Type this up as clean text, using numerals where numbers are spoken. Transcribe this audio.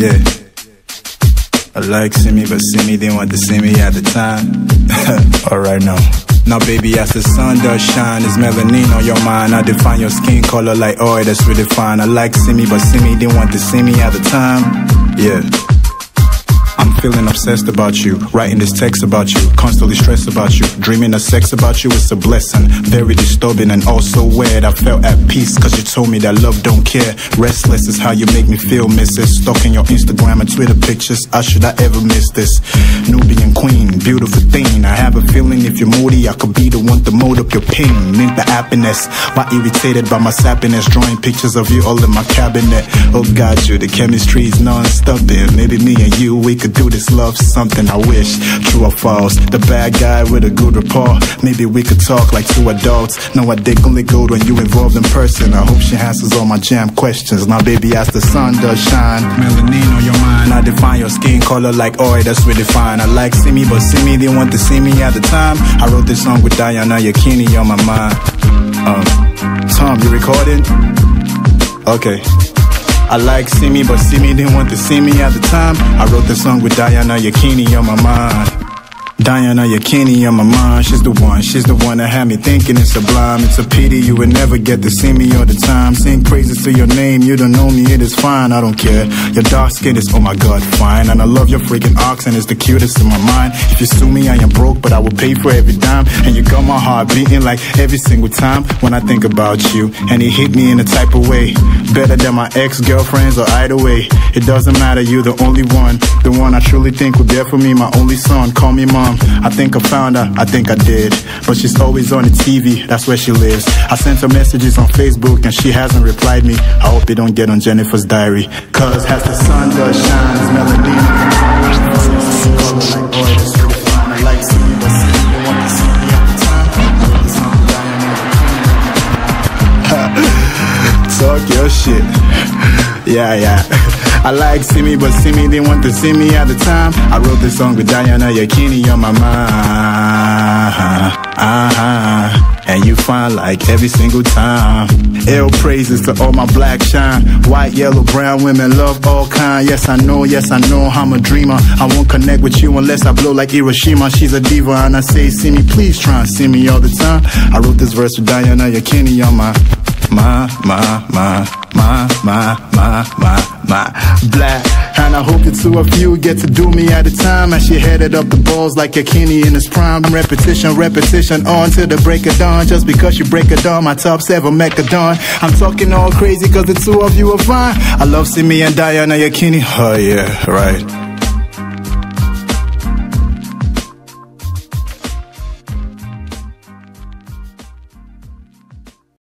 yeah. I like Simi, but Simi didn't want to see me at the time. Alright now. Now baby, as the sun does shine, it's melanin on your mind. I define your skin color like oil, that's really fine. I like Simi, but Simi didn't want to see me at the time. Yeah, I'm feeling obsessed about you, writing this text about you, constantly stressed about you, dreaming of sex about you is a blessing, very disturbing and also weird. I felt at peace cause you told me that love don't care. Restless is how you make me feel, missus, stuck in your Instagram and Twitter pictures. How should I ever miss this? Nubian queen, beautiful thing. I have a feeling if you're moody, I could be the one to mold up your pain. Mint the happiness, why irritated by my sappiness, drawing pictures of you all in my cabinet. Oh God, you, the chemistry is non-stopping. Maybe me and you, we could do this love something. I wish, true or false, the bad guy with a good rapport. Maybe we could talk like two adults. No, I dig only good when you involved in person. I hope she answers all my jam questions. Now baby, as the sun does shine, melanin on your mind. I define your skin color like oil, that's really fine. I like Simi, but Simi didn't want to see me at the time. I wrote this song with Diana Yekini on my mind. Tom, you recording? Okay. I like Simi, but Simi didn't want to see me at the time. I wrote this song with Diana Yekini on my mind. Diana Yekini on my mind, she's the one that had me thinking it's sublime. It's a pity you would never get to see me all the time. Sing praises to your name, you don't know me, it is fine, I don't care. Your dark skin is, oh my God, fine. And I love your freaking accent, it's the cutest in my mind. If you sue me, I am broke, but I will pay for every dime. And you got my heart beating like every single time when I think about you. And it hit me in a type of way, better than my ex-girlfriends or either way. It doesn't matter, you're the only one, the one I truly think will dare for me, my only son. Call me mom, I think I found her, I think I did. But she's always on the TV, that's where she lives. I sent her messages on Facebook and she hasn't replied me. I hope they don't get on Jennifer's diary. Cause as the sun does shine, it's melanin. Like Simi, but Simi didn't want to see me at the time. Talk your shit. Yeah, yeah. I like Simi, but Simi didn't want to see me at the time. I wrote this song with Diana Yekini on my mind. And you find like every single time. Ill praises to all my black shine. White, yellow, brown women love all kind. Yes I know, I'm a dreamer. I won't connect with you unless I blow like Hiroshima. She's a diva and I say, Simi, please try and see me all the time. I wrote this verse with Diana Yekini on my black. And I hope the two of you get to do me at a time. And she headed up the balls like Yekini in his prime. Repetition, repetition, on till the break of dawn. Just because you break a dawn, my top 7 Mechadon. I'm talking all crazy cause the two of you are fine. I love Simi and Diana Yekini. Oh yeah, right.